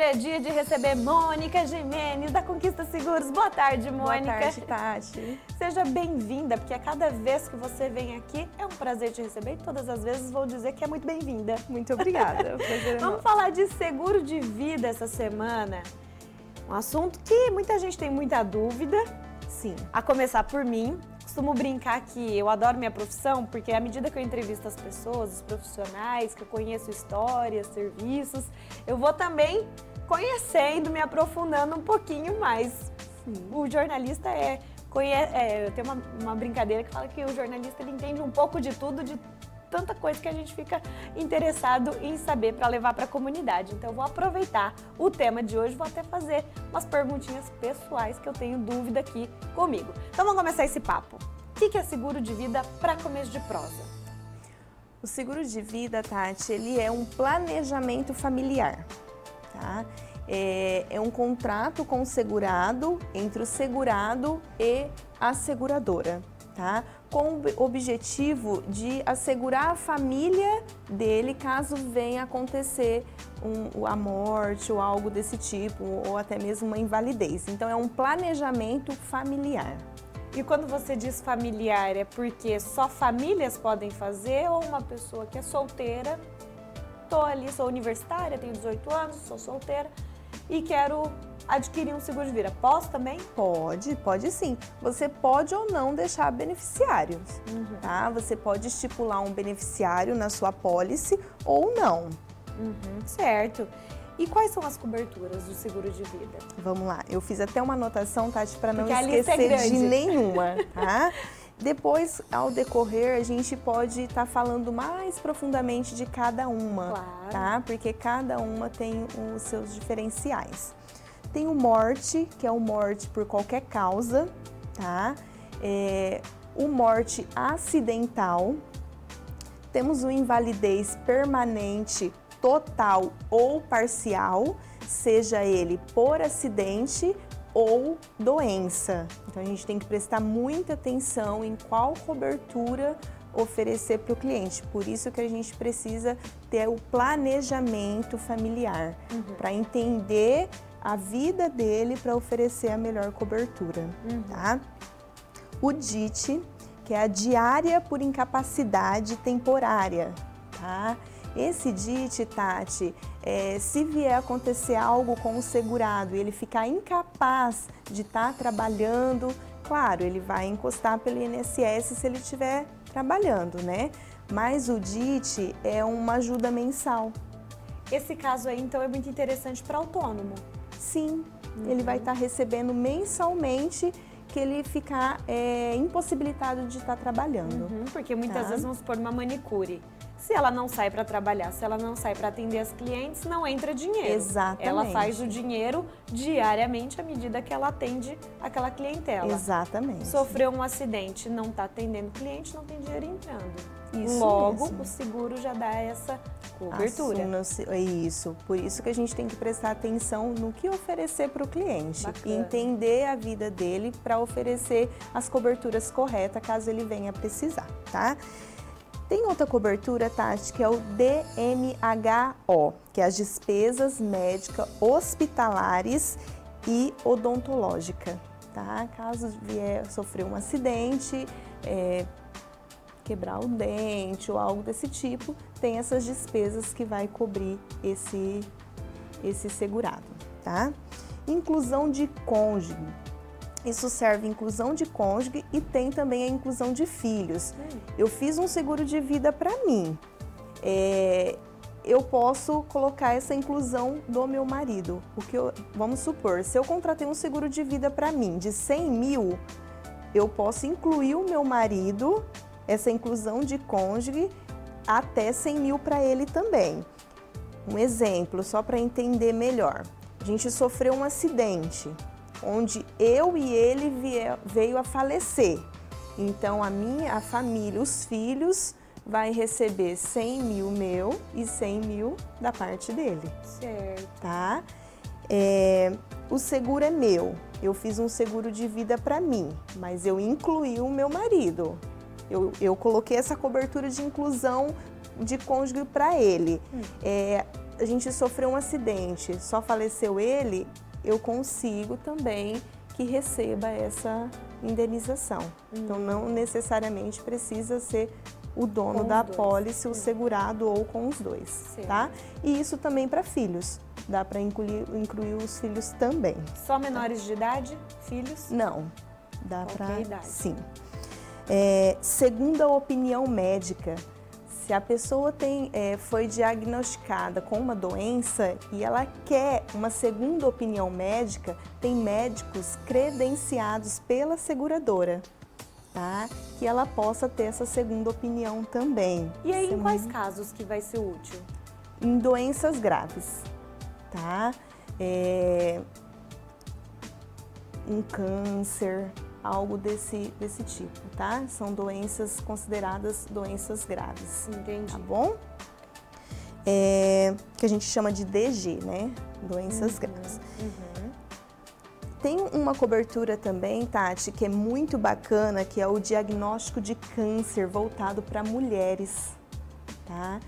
Segunda-feira é dia de receber Mônica Gimenez, da Conquista Seguros. Boa tarde, Mônica. Boa tarde, Tati. Seja bem-vinda, porque a cada vez que você vem aqui, é um prazer te receber e todas as vezes vou dizer que é muito bem-vinda. Muito obrigada. Vamos falar de seguro de vida essa semana. Um assunto que muita gente tem muita dúvida. Sim. A começar por mim. Costumo brincar que eu adoro minha profissão, porque à medida que eu entrevisto as pessoas, os profissionais, que eu conheço histórias, serviços, eu vou também conhecendo, me aprofundando um pouquinho mais. Sim. O jornalista eu tenho uma brincadeira que fala que o jornalista ele entende um pouco de tudo, de tanta coisa que a gente fica interessado em saber para levar para a comunidade. Então eu vou aproveitar o tema de hoje, vou até fazer umas perguntinhas pessoais que eu tenho dúvida aqui comigo. Então vamos começar esse papo. O que é seguro de vida para começo de prosa? O seguro de vida, Tati, ele é um planejamento familiar, tá? É um contrato com o segurado, entre o segurado e a seguradora, tá? Com o objetivo de assegurar a família dele caso venha acontecer a morte ou algo desse tipo, ou até mesmo uma invalidez. Então é um planejamento familiar. E quando você diz familiar, é porque só famílias podem fazer ou uma pessoa que é solteira, sou universitária, tenho 18 anos, sou solteira e quero adquirir um seguro de vida. Posso também? Pode sim. Você pode ou não deixar beneficiários, tá? Você pode estipular um beneficiário na sua apólice ou não. Certo. E quais são as coberturas do seguro de vida? Vamos lá. Eu fiz até uma anotação, Tati, para não esquecer de nenhuma, tá? Depois, ao decorrer, a gente pode estar falando mais profundamente de cada uma, claro, tá? Porque cada uma tem os seus diferenciais. Tem o morte, que é o morte por qualquer causa, tá? O morte acidental. Temos o invalidez permanente, total ou parcial, seja ele por acidente ou doença. Então a gente tem que prestar muita atenção em qual cobertura oferecer para o cliente. Por isso que a gente precisa ter o planejamento familiar, para entender a vida dele, para oferecer a melhor cobertura, tá? O DIT, que é a diária por incapacidade temporária, tá? Esse DIT, Tati, se vier acontecer algo com o segurado e ele ficar incapaz de estar trabalhando, claro, ele vai encostar pelo INSS se ele estiver trabalhando, né? Mas o DIT é uma ajuda mensal. Esse caso aí, então, é muito interessante para autônomo? Sim, ele vai estar recebendo mensalmente que ele ficar impossibilitado de estar trabalhando. Porque muitas vezes, vamos supor, uma manicure. Se ela não sai para trabalhar, se ela não sai para atender as clientes, não entra dinheiro. Exatamente. Ela faz o dinheiro diariamente à medida que ela atende aquela clientela. Exatamente. Sofreu um acidente, não está atendendo cliente, não tem dinheiro entrando. Isso. Logo, mesmo, o seguro já dá essa cobertura. Isso. Por isso que a gente tem que prestar atenção no que oferecer para o cliente. Bacana. E entender a vida dele para oferecer as coberturas corretas caso ele venha precisar, tá? Tem outra cobertura, Tati, que é o DMHO, que é as despesas médicas, hospitalares e odontológica, tá? Caso vier sofrer um acidente, quebrar o dente ou algo desse tipo, tem essas despesas que vai cobrir esse segurado, tá? Inclusão de cônjuge. Isso serve inclusão de cônjuge e tem também a inclusão de filhos. Eu fiz um seguro de vida para mim. Eu posso colocar essa inclusão do meu marido. Vamos supor, se eu contratei um seguro de vida para mim de 100 mil, eu posso incluir o meu marido, essa inclusão de cônjuge, até 100 mil para ele também. Um exemplo, só para entender melhor. A gente sofreu um acidente, onde eu e ele veio a falecer. Então, a família, os filhos, vai receber 100 mil meu e 100 mil da parte dele. Certo. Tá? O seguro é meu. Eu fiz um seguro de vida para mim, mas eu incluí o meu marido. Eu coloquei essa cobertura de inclusão de cônjuge para ele. a gente sofreu um acidente, só faleceu ele, eu consigo também que receba essa indenização. Então, não necessariamente precisa ser o dono da apólice, o segurado ou com os dois, tá? E isso também para filhos. Dá para incluir os filhos também. Só menores de idade, filhos? Não, dá para sim. É, segundo a opinião médica, se a pessoa foi diagnosticada com uma doença e ela quer uma segunda opinião médica, tem médicos credenciados pela seguradora, tá? Que ela possa ter essa segunda opinião também. E aí, em quais casos que vai ser útil? Em doenças graves, tá? Um câncer, algo desse tipo, tá? São doenças consideradas doenças graves. Entendi. Tá bom? Que a gente chama de DG, né? Doenças graves. Uhum. Tem uma cobertura também, Tati, que é muito bacana, que é o diagnóstico de câncer voltado para mulheres, tá?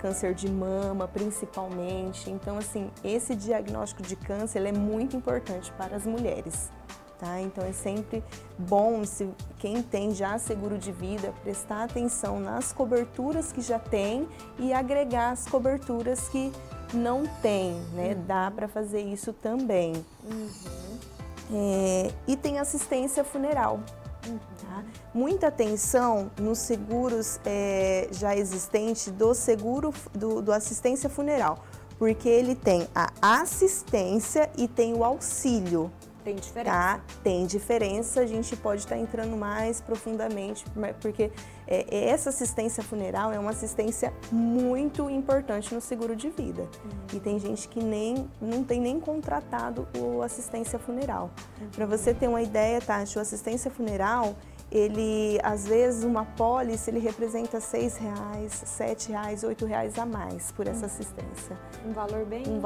Câncer de mama, principalmente. Então, assim, esse diagnóstico de câncer ele é muito importante para as mulheres. Tá? Então é sempre bom, se quem tem já seguro de vida, prestar atenção nas coberturas que já tem e agregar as coberturas que não tem, né? Dá para fazer isso também. E tem assistência funeral. Tá? Muita atenção nos seguros já existentes do seguro do assistência funeral, porque ele tem a assistência e tem o auxílio. Tem diferença? Tá, tem diferença, a gente pode estar entrando mais profundamente, porque essa assistência funeral é uma assistência muito importante no seguro de vida. E tem gente que não tem nem contratado o assistência funeral. Para você ter uma ideia, Tati, o assistência funeral, ele, às vezes, uma apólice, ele representa R$6, R$7, R$8 a mais por essa assistência. Um valor bem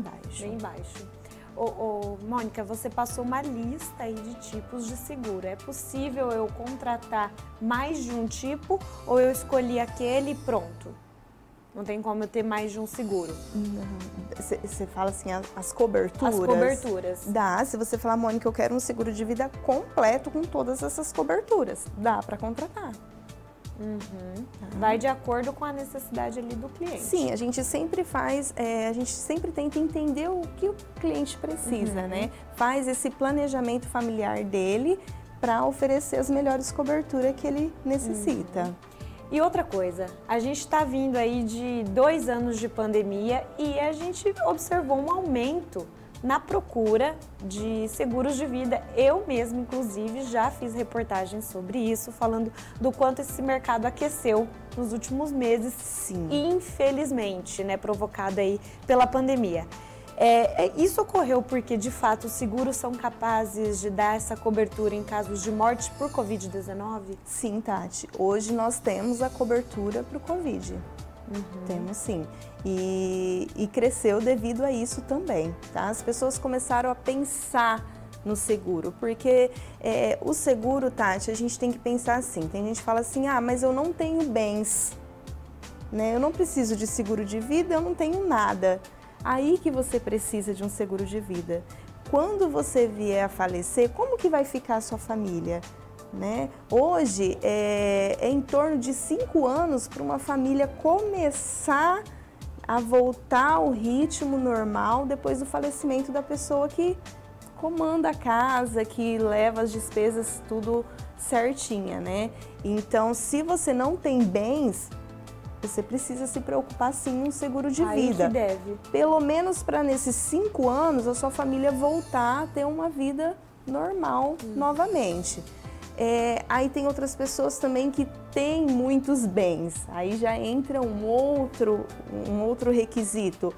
baixo. Bem baixo. Mônica, você passou uma lista aí de tipos de seguro. É possível eu contratar mais de um tipo ou eu escolhi aquele e pronto? Não tem como eu ter mais de um seguro. Você fala assim, as coberturas? As coberturas. Dá, se você falar, Mônica, eu quero um seguro de vida completo com todas essas coberturas. Dá para contratar. Vai de acordo com a necessidade ali do cliente. Sim, a gente sempre faz, a gente sempre tenta entender o que o cliente precisa, né? Faz esse planejamento familiar dele para oferecer as melhores coberturas que ele necessita. E outra coisa, a gente está vindo aí de 2 anos de pandemia e a gente observou um aumento na procura de seguros de vida. Eu mesma, inclusive, já fiz reportagens sobre isso, falando do quanto esse mercado aqueceu nos últimos meses, infelizmente, né, provocado aí pela pandemia. Isso ocorreu porque, de fato, os seguros são capazes de dar essa cobertura em casos de morte por Covid-19? Sim, Tati. Hoje nós temos a cobertura para o Covid. Temos sim, e cresceu devido a isso também, tá? As pessoas começaram a pensar no seguro, porque o seguro, Tati, a gente tem que pensar assim, tem gente que fala assim, ah, mas eu não tenho bens, né? Eu não preciso de seguro de vida, eu não tenho nada. Aí que você precisa de um seguro de vida. Quando você vier a falecer, como que vai ficar a sua família? Né? Hoje é em torno de 5 anos para uma família começar a voltar ao ritmo normal depois do falecimento da pessoa que comanda a casa, que leva as despesas tudo certinha, né? Então, se você não tem bens, você precisa se preocupar sim com um seguro de vida. Que deve. Pelo menos para nesses 5 anos a sua família voltar a ter uma vida normal novamente. Aí tem outras pessoas também que têm muitos bens, aí já entra um outro requisito.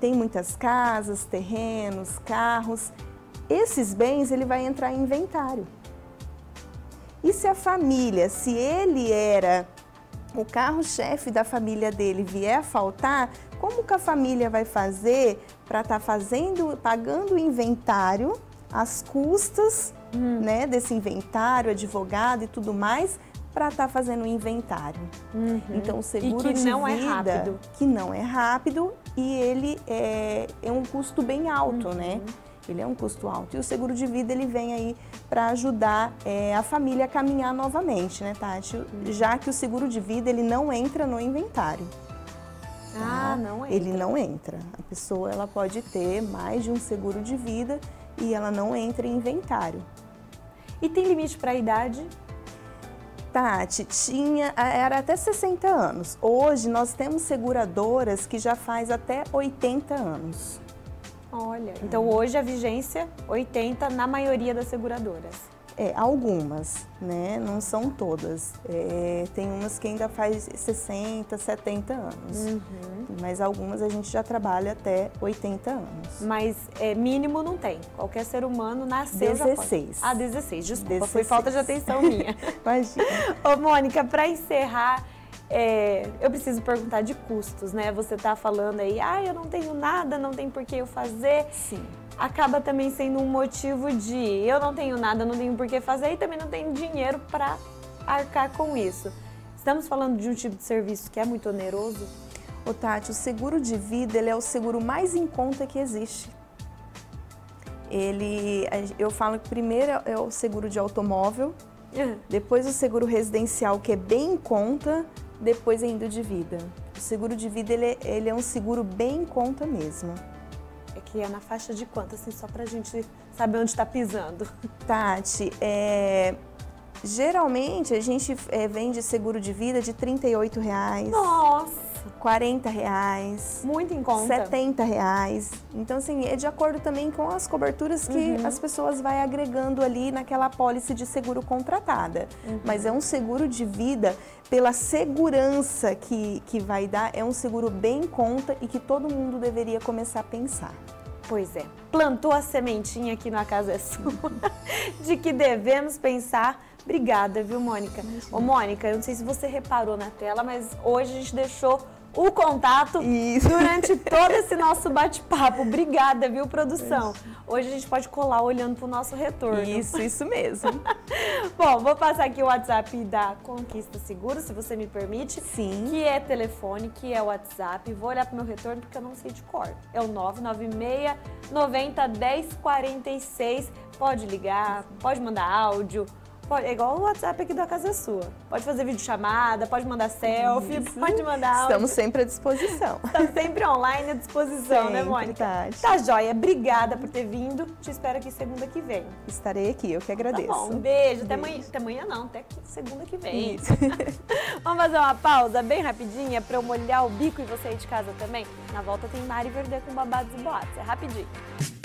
Tem muitas casas, terrenos, carros, esses bens ele vai entrar em inventário. E se a família, se ele era o carro-chefe da família dele vier a faltar, como que a família vai fazer para estar pagando o inventário, as custas, né, desse inventário, advogado e tudo mais, para estar fazendo o inventário. Uhum. Então, o seguro de vida, que não é rápido, e ele é um custo bem alto, uhum, né? Ele é um custo alto. E o seguro de vida, ele vem aí para ajudar a família a caminhar novamente, né, Tati? Uhum. Já que o seguro de vida, ele não entra no inventário. Ah, não entra. Ele não entra. A pessoa, ela pode ter mais de um seguro de vida e ela não entra em inventário. E tem limite para a idade? Tati, era até 60 anos. Hoje, nós temos seguradoras que já faz até 80 anos. Olha, então hoje a vigência 80 na maioria das seguradoras. Algumas, né? Não são todas. Tem umas que ainda faz 60, 70 anos. Uhum. Mas algumas a gente já trabalha até 80 anos. Mas mínimo não tem. Qualquer ser humano nasceu 16. Ah, 16. Desculpa, 16. Foi falta de atenção minha. Imagina. Ô, Mônica, para encerrar... eu preciso perguntar de custos, né? Você tá falando aí, eu não tenho nada, não tem por que eu fazer. Sim. Acaba também sendo um motivo de eu não tenho nada, não tenho por que fazer e também não tenho dinheiro para arcar com isso. Estamos falando de um tipo de serviço que é muito oneroso? Ô, Tati, o seguro de vida, ele é o seguro mais em conta que existe. Eu falo que primeiro é o seguro de automóvel, uhum, depois o seguro residencial, que é bem em conta, depois ainda o de vida. O seguro de vida, ele é um seguro bem em conta mesmo. É que é na faixa de quanto, assim, só pra gente saber onde tá pisando? Tati, geralmente a gente vende seguro de vida de R$38. Nossa! R$40. Muito em conta. R$70. Então, assim, é de acordo também com as coberturas que, uhum, as pessoas vai agregando ali naquela apólice de seguro contratada. Uhum. Mas é um seguro de vida, pela segurança que vai dar, é um seguro bem em conta e que todo mundo deveria começar a pensar. Pois é, plantou a sementinha aqui na Casa é Sua, de que devemos pensar. Obrigada, viu, Mônica? Ô, Mônica, eu não sei se você reparou na tela, mas hoje a gente deixou o contato durante todo esse nosso bate-papo. Obrigada, viu, produção? Hoje a gente pode colar olhando pro nosso retorno. Isso mesmo. Bom, vou passar aqui o WhatsApp da Conquista Seguros, se você me permite. Sim. Que é telefone, que é WhatsApp. Vou olhar pro meu retorno porque eu não sei de cor. É o 996-90-1046. Pode ligar, pode mandar áudio. É igual o WhatsApp aqui da Casa é Sua. Pode fazer videochamada, pode mandar selfie, pode mandar áudio. Estamos sempre à disposição. Estamos sempre online à disposição, sempre, né, Mônica? Tati. Tá joia. Obrigada por ter vindo. Te espero aqui segunda que vem. Estarei aqui, eu que agradeço. Tá bom, um beijo. Até amanhã. Até amanhã não, até segunda que vem. Isso. Vamos fazer uma pausa bem rapidinha pra eu molhar o bico e você aí de casa também? Na volta tem Mari Verde com babados e boatos. É rapidinho.